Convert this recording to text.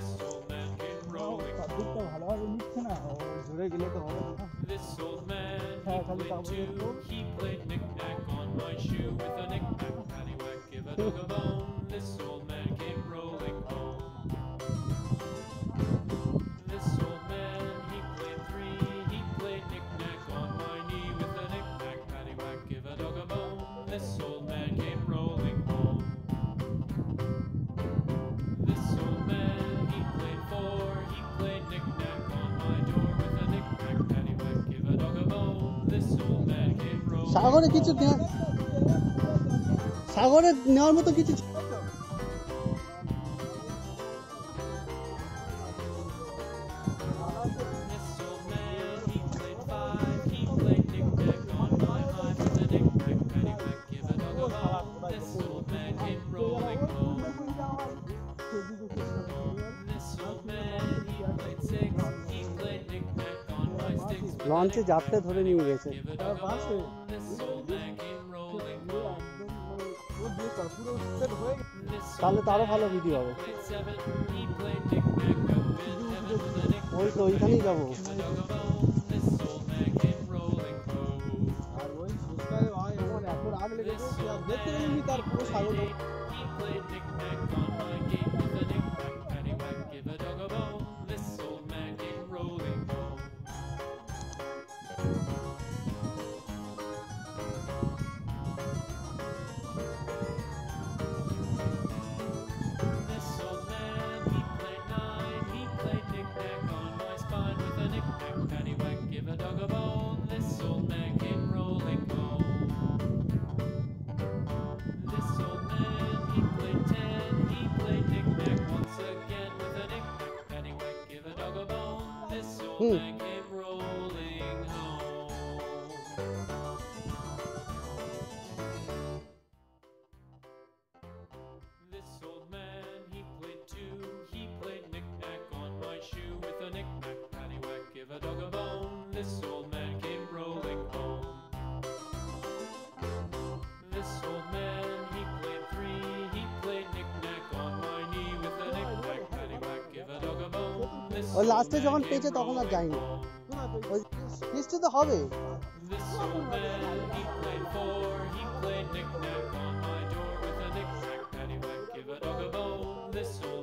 This old man, he played knick-knack on my shoe with a knick-knack, paddywhack, give a dog a bone. This old man came rolling home. This old man, he played three, he played knick-knack on my knee with a knick-knack, paddywhack, give a dog a bone. This old man came rolling home. This old man, he played four, he played knick-knack on my door with a knick-knack, paddywhack, give a dog a bone. This old man came rolling home. लॉन्चे जाते थोड़े नहीं हुए थे। साले तारो follow video आओ। वही तो इधर नहीं जाओ। I came rolling home. This old man, he played two. He played knick-knack on my shoe with a knick-knack, paddywhack, give a dog a bone. This old man came rolling home. This old man, he played three. He played knick-knack on my knee with a knick-knack, paddywhack, give a dog a bone. और last में जॉन पेचे तो खुला जाएंगे। निश्चित तो होगे।